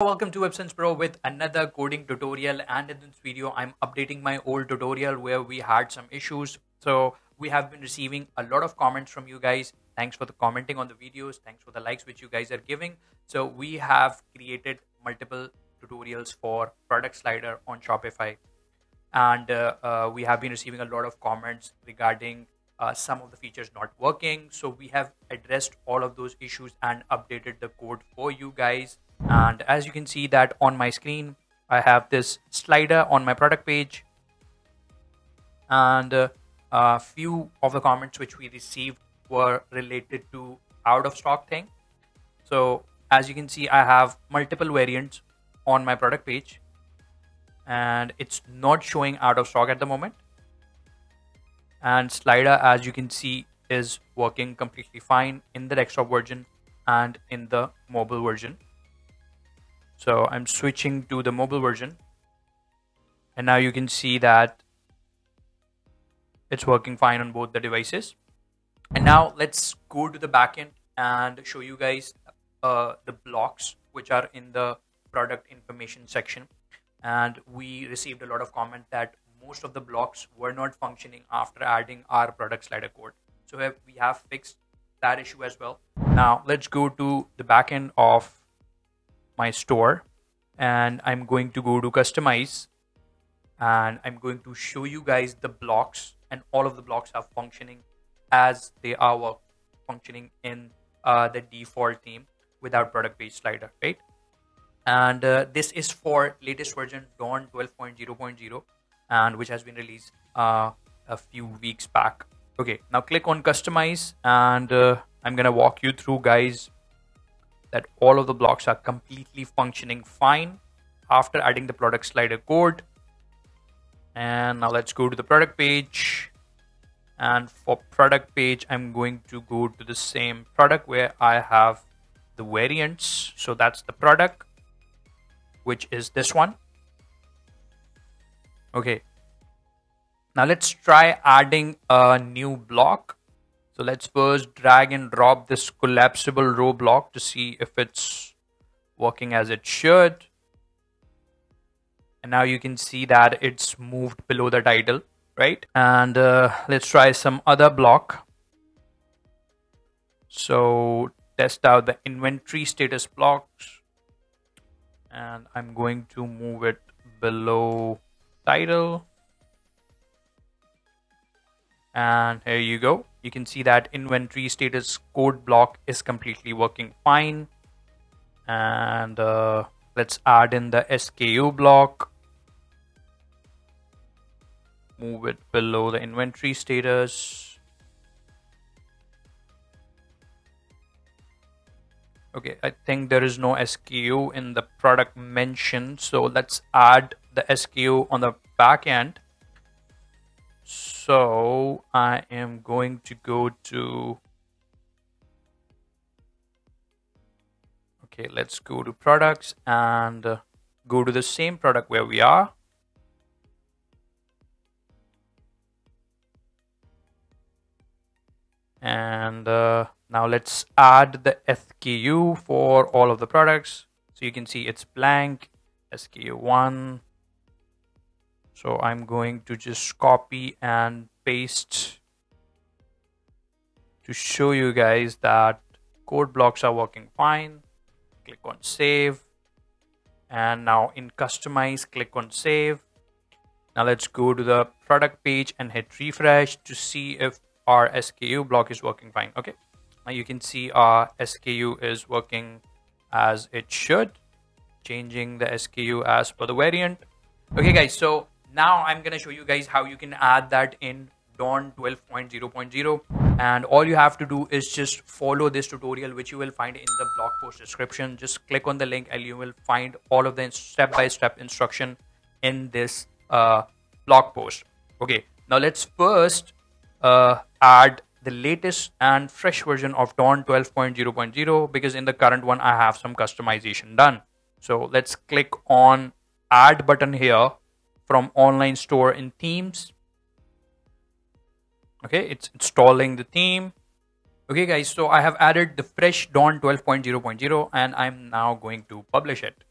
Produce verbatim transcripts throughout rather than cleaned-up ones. Welcome to WebSense Pro with another coding tutorial, and in this video I'm updating my old tutorial where we had some issues. So we have been receiving a lot of comments from you guys. Thanks for the commenting on the videos, thanks for the likes which you guys are giving. So we have created multiple tutorials for product slider on Shopify, and uh, uh, we have been receiving a lot of comments regarding uh, some of the features not working. So we have addressed all of those issues and updated the code for you guys. And as you can see that on my screen, I have this slider on my product page, and a uh, uh, few of the comments which we received were related to out of stock thing. So as you can see, I have multiple variants on my product page and it's not showing out of stock at the moment, and slider, as you can see, is working completely fine in the desktop version and in the mobile version. So I'm switching to the mobile version, and now you can see that it's working fine on both the devices. And now let's go to the backend and show you guys uh, the blocks which are in the product information section. And we received a lot of comment that most of the blocks were not functioning after adding our product slider code. So we have fixed that issue as well. Now let's go to the backend of my store, and I'm going to go to customize, and I'm going to show you guys the blocks, and all of the blocks are functioning as they are functioning in uh, the default theme without product page slider, right? And uh, this is for latest version Dawn twelve point zero point zero, and which has been released uh, a few weeks back. Okay, now click on customize, and uh, I'm gonna walk you through, guys, that all of the blocks are completely functioning fine after adding the product slider code. And now let's go to the product page, and for product page I'm going to go to the same product where I have the variants. So that's the product, which is this one. Okay, now let's try adding a new block. So let's first drag and drop this collapsible row block to see if it's working as it should. And now you can see that it's moved below the title, right? And uh, let's try some other block. So test out the inventory status blocks, and I'm going to move it below title. And here you go. You can see that inventory status code block is completely working fine. And uh, let's add in the S K U block. Move it below the inventory status. Okay, I think there is no S K U in the product mention. So let's add the S K U on the back end. So I am going to go to, okay, let's go to products and go to the same product where we are. And uh, now let's add the S K U for all of the products. So you can see it's blank, S K U one. So I'm going to just copy and paste to show you guys that code blocks are working fine. Click on save. And now in customize, click on save. Now let's go to the product page and hit refresh to see if our S K U block is working fine. Okay, now you can see our S K U is working as it should, changing the S K U as per the variant. Okay guys, so now I'm going to show you guys how you can add that in Dawn twelve point zero point zero, and all you have to do is just follow this tutorial, which you will find in the blog post description. Just click on the link and you will find all of the step-by-step instruction in this uh, blog post. Okay, now let's first uh, add the latest and fresh version of Dawn twelve point zero point zero, because in the current one I have some customization done. So let's click on add button here from online store in themes. Okay, it's installing the theme. Okay guys, so I have added the fresh Dawn twelve point zero point zero, and I'm now going to publish it.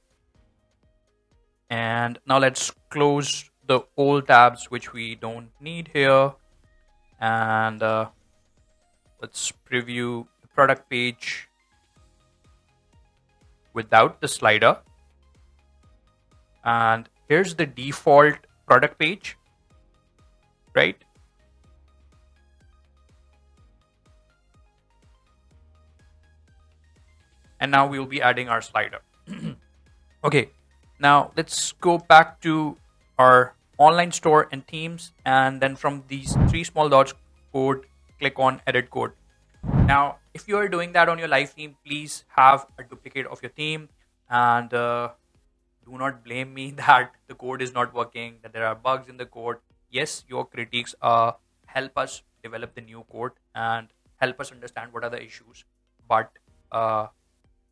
And now let's close the old tabs, which we don't need here. And uh, let's preview the product page without the slider. And here's the default product page, right? And now we'll be adding our slider. Okay, now let's go back to our online store and themes, and then from these three small dots code, click on edit code. Now, if you are doing that on your live theme, please have a duplicate of your theme, and uh, do not blame me that the code is not working, that there are bugs in the code. Yes, your critiques uh, help us develop the new code and help us understand what are the issues, but uh,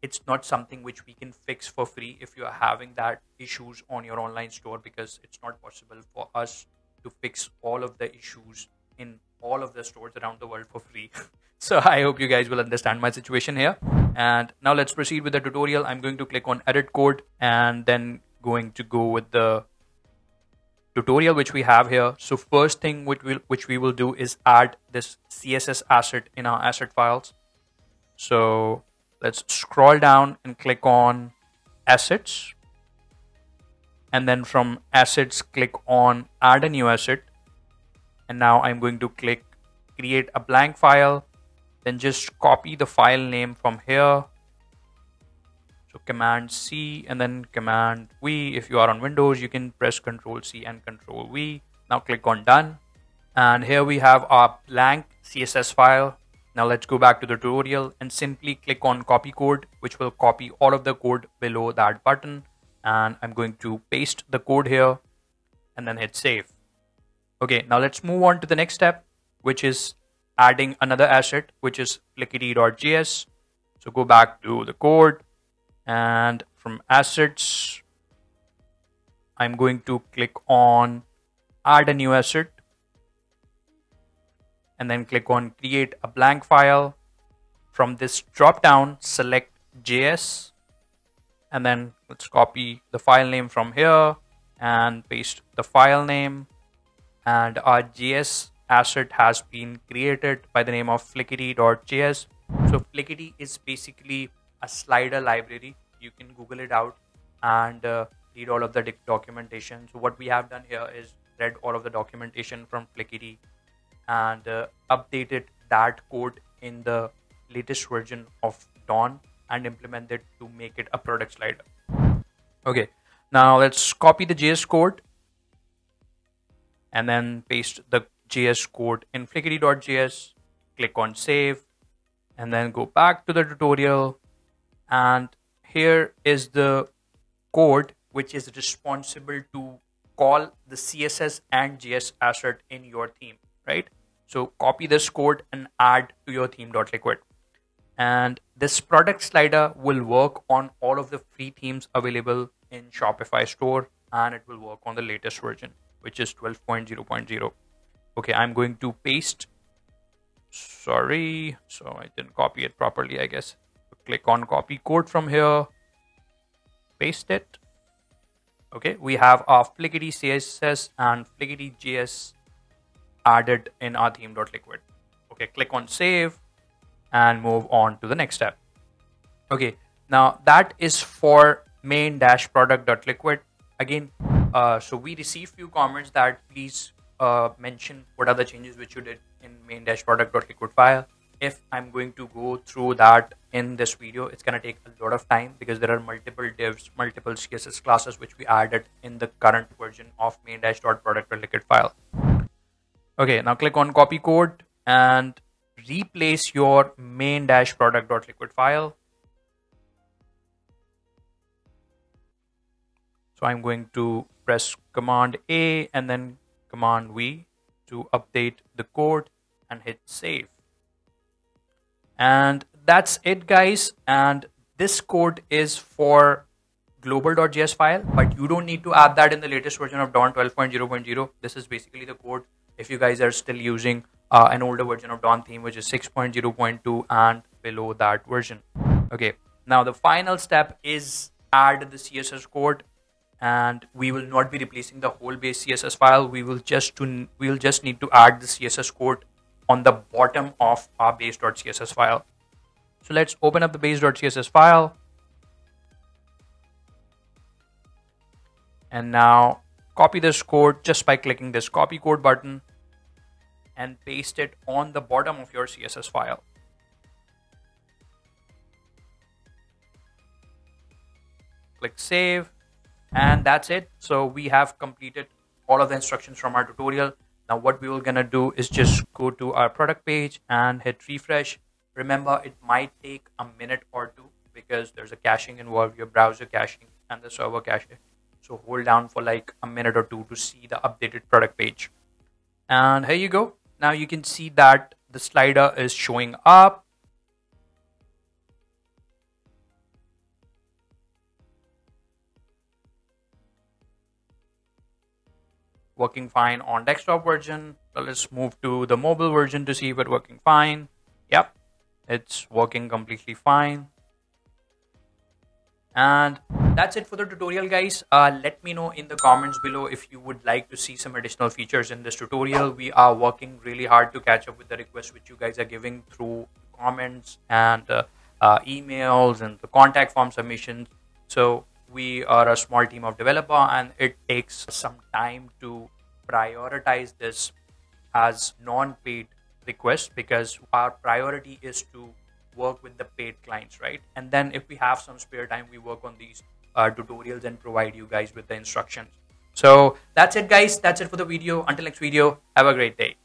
it's not something which we can fix for free if you are having that issues on your online store, because it's not possible for us to fix all of the issues in all of the stores around the world for free. So I hope you guys will understand my situation here. And now let's proceed with the tutorial. I'm going to click on edit code and then going to go with the tutorial which we have here. So first thing which we'll, which we will do is add this C S S asset in our asset files. So let's scroll down and click on assets, and then from assets click on add a new asset. And now I'm going to click create a blank file, then just copy the file name from here. So command C and then command V. If you are on Windows, you can press control C and control V. Now click on done, and here we have our blank C S S file. Now let's go back to the tutorial and simply click on copy code, which will copy all of the code below that button. And I'm going to paste the code here and then hit save. Okay, now let's move on to the next step, which is adding another asset, which is Flickity dot J S. So go back to the code, and from assets, I'm going to click on add a new asset, and then click on create a blank file. From this drop down, select J S, and then let's copy the file name from here and paste the file name, and our J S asset has been created by the name of Flickity dot J S. So Flickity is basically a slider library. You can Google it out and uh, read all of the documentation. So what we have done here is read all of the documentation from Flickity and uh, updated that code in the latest version of Dawn and implemented to make it a product slider. Okay, now let's copy the J S code and then paste the J S code in Flickity dot J S, click on save, and then go back to the tutorial. And here is the code which is responsible to call the C S S and J S asset in your theme, right? So copy this code and add to your theme.liquid. And this product slider will work on all of the free themes available in Shopify store, and it will work on the latest version, which is twelve point zero point zero. Okay, I'm going to paste. Sorry, so I didn't copy it properly, I guess. Click on copy code from here, paste it. Okay, we have our Flickity C S S and Flickity J S added in our theme.liquid. Okay, click on save and move on to the next step. Okay, now that is for main-product.liquid. Again, uh, so we received few comments that please uh, mention what are the changes which you did in main-product.liquid file. If I'm going to go through that in this video, it's going to take a lot of time because there are multiple divs, multiple C S S classes which we added in the current version of main-product.liquid file. Okay, now click on copy code and replace your main-product.liquid file. So I'm going to press command A and then command V to update the code and hit save. And that's it, guys. And this code is for global.js file, but you don't need to add that in the latest version of Dawn twelve point zero point zero. This is basically the code if you guys are still using uh, an older version of Dawn theme, which is six point zero point two and below that version. Okay, now the final step is add the C S S code and we will not be replacing the whole base C S S file. We will just to we will just need to add the C S S code on the bottom of our base.css file. So let's open up the base.css file. And now copy this code just by clicking this copy code button and paste it on the bottom of your C S S file. Click save, and that's it. So we have completed all of the instructions from our tutorial. Now what we will gonna do is just go to our product page and hit refresh. Remember, it might take a minute or two because there's a caching involved, your browser caching and the server caching. So hold down for like a minute or two to see the updated product page. And here you go. Now you can see that the slider is showing up. Working fine on desktop version. So let's move to the mobile version to see if it's working fine. Yep, it's working completely fine. And that's it for the tutorial, guys. Uh, let me know in the comments below if you would like to see some additional features in this tutorial. We are working really hard to catch up with the requests which you guys are giving through comments and uh, uh, emails and the contact form submissions. So we are a small team of developers, and it takes some time to prioritize this as non-paid requests because our priority is to work with the paid clients, right? And then if we have some spare time, we work on these uh, tutorials and provide you guys with the instructions. So that's it, guys. That's it for the video. Until next video, have a great day.